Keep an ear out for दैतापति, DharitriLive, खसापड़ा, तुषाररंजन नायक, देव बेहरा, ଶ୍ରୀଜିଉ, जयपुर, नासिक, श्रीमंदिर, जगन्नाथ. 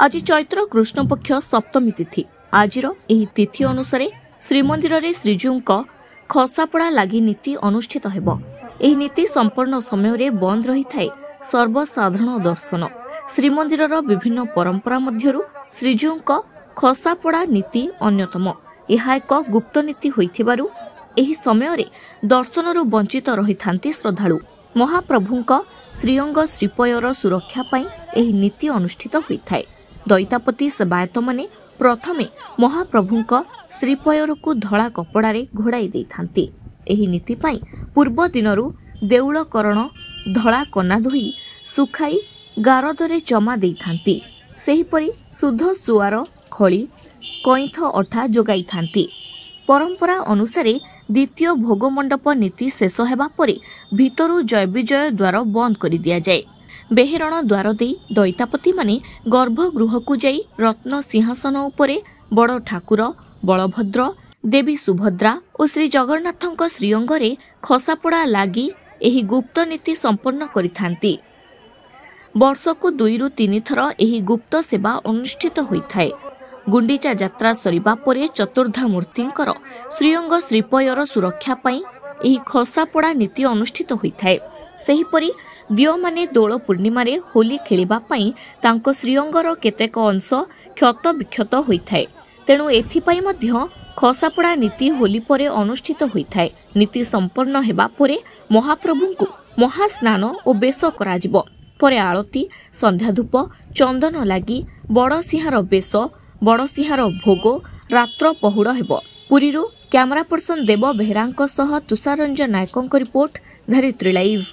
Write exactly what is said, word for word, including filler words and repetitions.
आज चैत्र कृष्ण पक्ष सप्तमी तिथि। आज तिथि अनुसार श्रीमंदिर में श्रीजू खसापड़ा लगी नीति अनुष्ठित हो। नीति संपूर्ण समय रे बंद रही थाए सर्वसाधारण दर्शन। श्रीमंदिर विभिन्न परंपरा मध्यरु श्रीजू खसापड़ा नीति अन्यतम। यह एक गुप्त नीति होइथिबारु एही समय रे दर्शनरू वंचित रही थांती श्रद्धालु। महाप्रभुंक श्रीअंग श्रीपयर सुरक्षा पाई एही नीति अनुष्ठित होइथाए। दैतापति सेवायत माने प्रथमे महाप्रभुंक श्रीपयर को धड़ा कपड़ा रे घोड़ाई देइथांती। एही नीति पाई पूर्व दिनरू देउळकरण धड़ा कना धोई सुखाई गारदरे जमा देइथांती। सेहीपरि शुद्ध सुआर खळी कईथ अठा जोगाई थांती। परंपरा अनुसार द्वितीय भोगमंडप नीति शेष होगा पर भीतरू जय विजय द्वार बंद कर दि जाए। बेहेरण द्वार दे दैतापति माने गर्भगृह को जाई रत्न सिंहासन उपरे बड़ ठाकुर बलभद्र देवी सुभद्रा और श्री जगन्नाथक श्रीअंग रे खसापड़ा लागी एही गुप्त नीति संपन्न करि थांती। वर्षकु दुईरु तीन थर एही गुप्त सेवा अनुष्ठित होइथाए। गुंडीचा यात्रा सरिबा परे चतुर्धा मूर्तिंकर श्रीअंग श्रीपयर सुरक्षा पाई एही खसापड़ा नीति अनुष्ठित होइथाए। सेहीपरि दियो माने दोल पूर्णिमा रे होली खेलिबा पाई तांको श्रीअंगर केतेक अंश क्षत विक्षत होइथाए। तेणु एथिपाई मध्य खसापड़ा नीति होली परे अनुष्ठित होइथाए। नीति संपन्न हेबा परे महाप्रभुंकु महास्नान और बेश कराजिबो। परे आळती संध्या धूप चंदन लागी बड़ सिंहार बेश बड़ सिंहार भोग रात्र पहुड़ हेबो। पुरीरू कैमरा पर्सन देव बेहरा तुषाररंजन नायकों रिपोर्ट धरित्री लाइव।